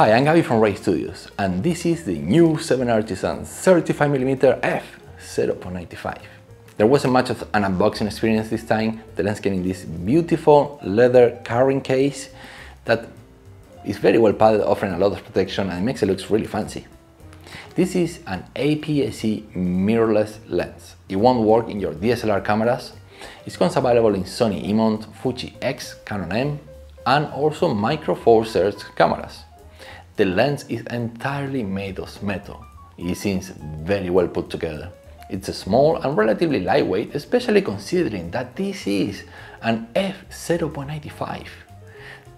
Hi, I'm Gaby from Ray Studios, and this is the new 7Artisans 35mm f/0.95. There wasn't much of an unboxing experience this time. The lens came in this beautiful leather carrying case that is very well padded, offering a lot of protection and makes it look really fancy. This is an APS-C mirrorless lens. It won't work in your DSLR cameras. It's available in Sony E-mount, Fuji X, Canon M, and also Micro Four Thirds cameras. The lens is entirely made of metal. It seems very well put together. It's small and relatively lightweight, especially considering that this is an f/0.95.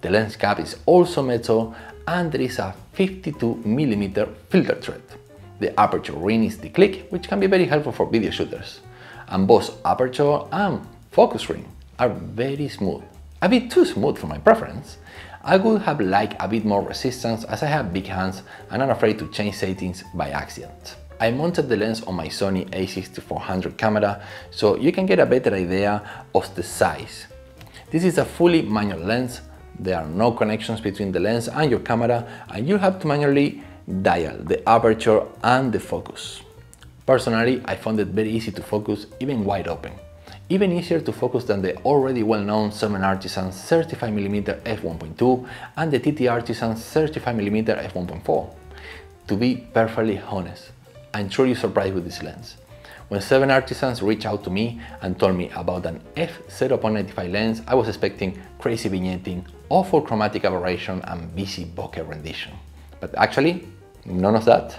The lens cap is also metal, and there is a 52mm filter thread. The aperture ring is declick, which can be very helpful for video shooters. And both aperture and focus ring are very smooth. A bit too smooth for my preference. I would have liked a bit more resistance, as I have big hands and I'm afraid to change settings by accident. I mounted the lens on my Sony a6400 camera, so you can get a better idea of the size. This is a fully manual lens. There are no connections between the lens and your camera, and you have to manually dial the aperture and the focus. Personally, I found it very easy to focus, even wide open. Even easier to focus than the already well-known 7Artisans 35mm f1.2 and the TT Artisan 35mm f1.4. To be perfectly honest, I'm truly surprised with this lens. When 7Artisans reached out to me and told me about an f/0.95 lens, I was expecting crazy vignetting, awful chromatic aberration, and busy bokeh rendition. But actually, none of that.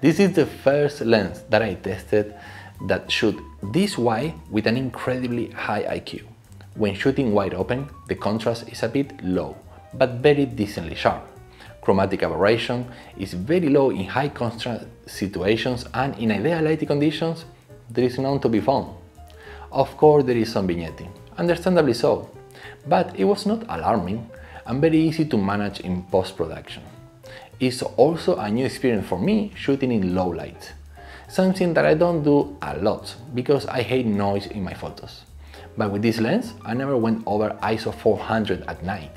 This is the first lens that I tested that shoot this wide with an incredibly high IQ. When shooting wide open, the contrast is a bit low, but very decently sharp. Chromatic aberration is very low in high contrast situations, and in ideal lighting conditions, there is none to be found. Of course, there is some vignetting, understandably so, but it was not alarming and very easy to manage in post-production. It's also a new experience for me shooting in low light, something that I don't do a lot because I hate noise in my photos. But with this lens, I never went over ISO 400 at night.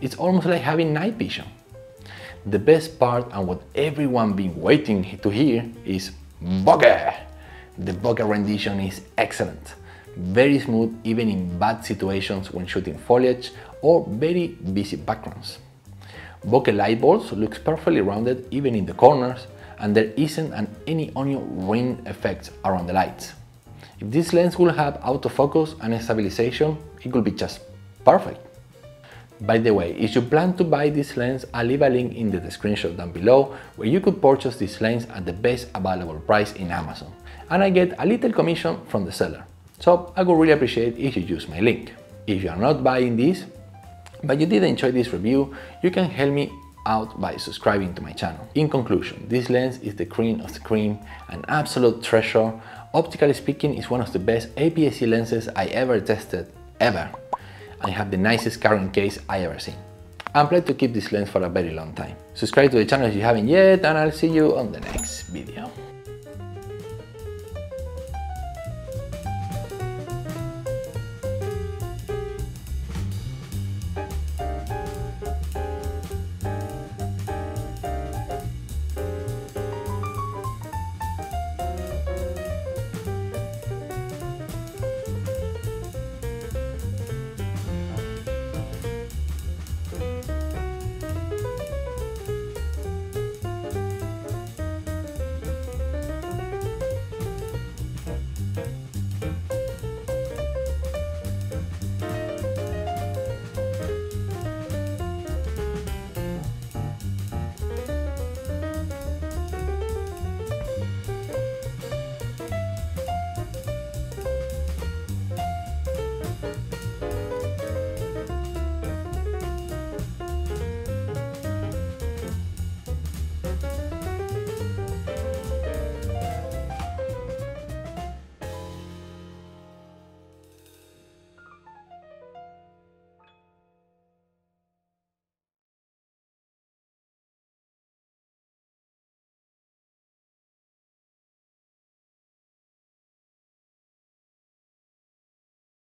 It's almost like having night vision. The best part, and what everyone been waiting to hear, is bokeh! The bokeh rendition is excellent. Very smooth even in bad situations when shooting foliage or very busy backgrounds. Bokeh light balls looks perfectly rounded even in the corners, and there isn't any onion ring effects around the lights. If this lens would have autofocus and stabilization, it would be just perfect. By the way, if you plan to buy this lens, I'll leave a link in the description down below where you could purchase this lens at the best available price in Amazon, and I get a little commission from the seller, so I would really appreciate if you use my link. If you are not buying this, but you did enjoy this review, you can help me out by subscribing to my channel. In conclusion, this lens is the cream of the cream, an absolute treasure. Optically speaking, it's one of the best APS-C lenses I ever tested, ever. I have the nicest carrying case I ever seen. I'm glad to keep this lens for a very long time. Subscribe to the channel if you haven't yet, and I'll see you on the next video.